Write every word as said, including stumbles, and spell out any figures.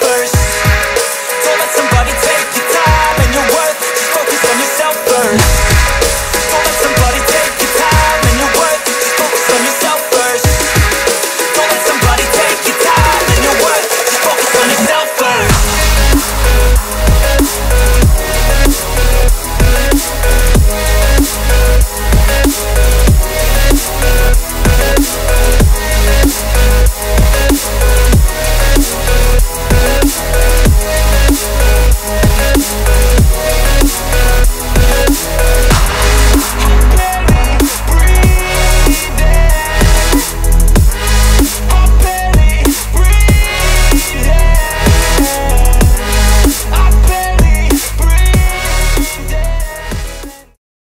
first.